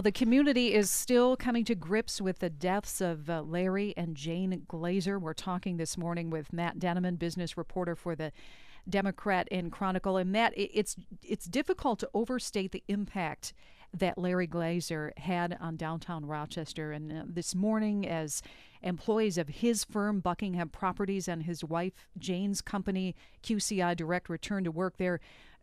The community is still coming to grips with the deaths of Larry and Jane Glazer. We're talking this morning with Matt Daneman, business reporter for the Democrat and Chronicle. And Matt, it's difficult to overstate the impact that Larry Glazer had on downtown Rochester. And this morning, as employees of his firm, Buckingham Properties, and his wife, Jane's company, QCI Direct, returned to work, there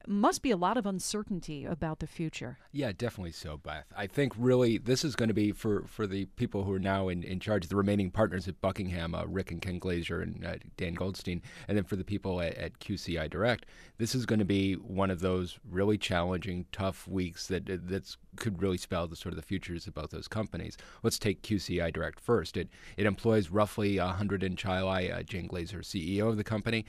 must be a lot of uncertainty about the future. Yeah, definitely so, Beth. I think really this is going to be for the people who are now in charge, the remaining partners at Buckingham, Rick and Ken Glazer and Dan Goldstein, and then for the people at QCI Direct, this is going to be one of those really challenging, tough weeks that could really spell the sort of the futures about those companies. Let's take QCI Direct first. It employs roughly 100 in Chi-Lai. Jane Glazer, CEO of the company.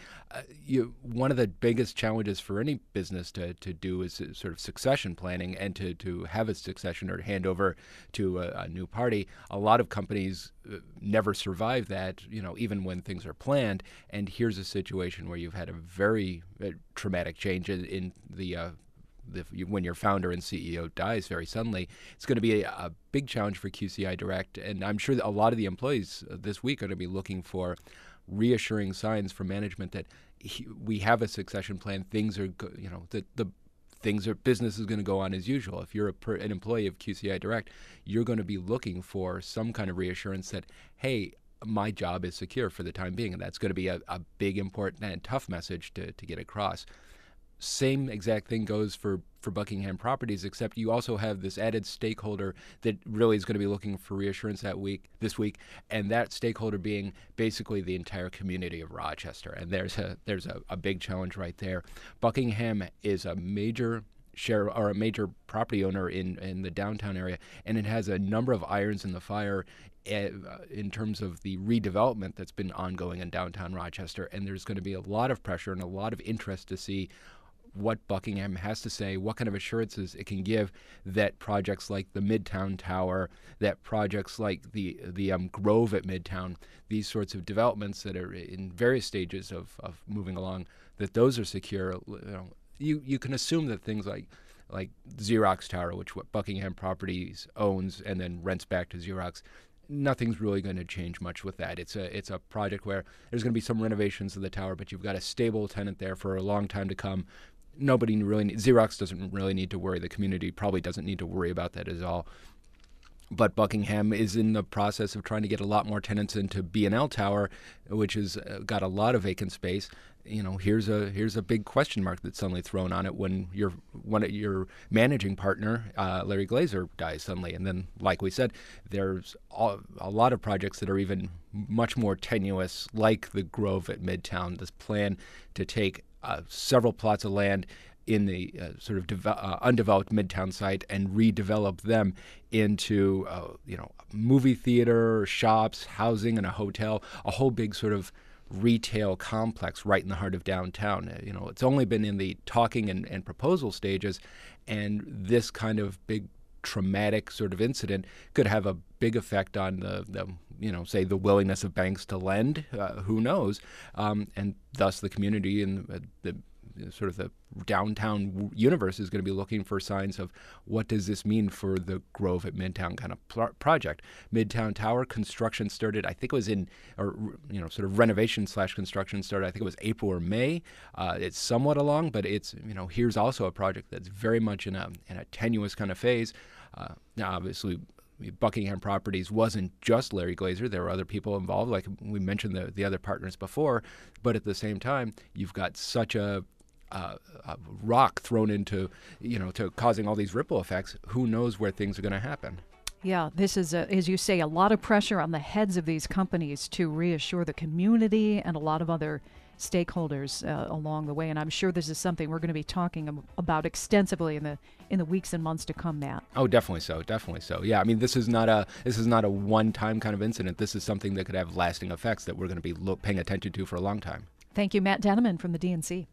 One of the biggest challenges for any business to do is sort of succession planning and to have a succession or hand over to a new party. A lot of companies never survive that, even when things are planned. And here's a situation where you've had a very traumatic change in the when your founder and CEO dies very suddenly. It's going to be a big challenge for QCI Direct. And I'm sure that a lot of the employees this week are going to be looking for reassuring signs from management that we have a succession plan. Things are, business is going to go on as usual. If you're an employee of QCI Direct, you're going to be looking for some kind of reassurance that, hey, my job is secure for the time being. And that's going to be a big, important, and tough message to get across. Same exact thing goes for Buckingham Properties, except you also have this added stakeholder that really is going to be looking for reassurance this week, and that stakeholder being basically the entire community of Rochester. And there's a big challenge right there. Buckingham is a major share or a major property owner in the downtown area, and it has a number of irons in the fire in terms of the redevelopment that's been ongoing in downtown Rochester. And there's going to be a lot of pressure and a lot of interest to see what Buckingham has to say, what kind of assurances it can give that projects like the Midtown Tower, that projects like the Grove at Midtown, these sorts of developments that are in various stages of moving along, that those are secure. You can assume that things like Xerox Tower, which Buckingham Properties owns and then rents back to Xerox, nothing's really going to change much with that. It's a project where there's going to be some renovations of the tower, but you've got a stable tenant there for a long time to come. Nobody really Xerox doesn't really need to worry. The community probably doesn't need to worry about that at all. But Buckingham is in the process of trying to get a lot more tenants into B&L Tower, which has got a lot of vacant space. Here's a big question mark that's suddenly thrown on it when your managing partner, Larry Glazer, dies suddenly. And then, like we said, there's a lot of projects that are even much more tenuous, like the Grove at Midtown, this plan to take several plots of land in the sort of undeveloped Midtown site and redevelop them into movie theater, shops, housing, and a hotel, a whole big sort of retail complex right in the heart of downtown. It's only been in the talking and proposal stages, and this kind of big traumatic sort of incident could have a big effect on the the willingness of banks to lend. Who knows? And thus the community and the downtown universe is going to be looking for signs of what does this mean for the Grove at Midtown kind of project. Midtown Tower construction started, I think it was renovation / construction started, I think it was April or May. It's somewhat along, but it's, here's also a project that's very much in a tenuous kind of phase. Now, obviously, Buckingham Properties wasn't just Larry Glazer. There were other people involved, like we mentioned the other partners before, but at the same time, you've got such a rock thrown into, to causing all these ripple effects. Who knows where things are going to happen? Yeah, this is, as you say, a lot of pressure on the heads of these companies to reassure the community and a lot of other stakeholders along the way. And I'm sure this is something we're going to be talking about extensively in the weeks and months to come, Matt. Oh, definitely so. Yeah, I mean, this is not a one-time kind of incident. This is something that could have lasting effects that we're going to be paying attention to for a long time. Thank you, Matt Daneman from the DNC.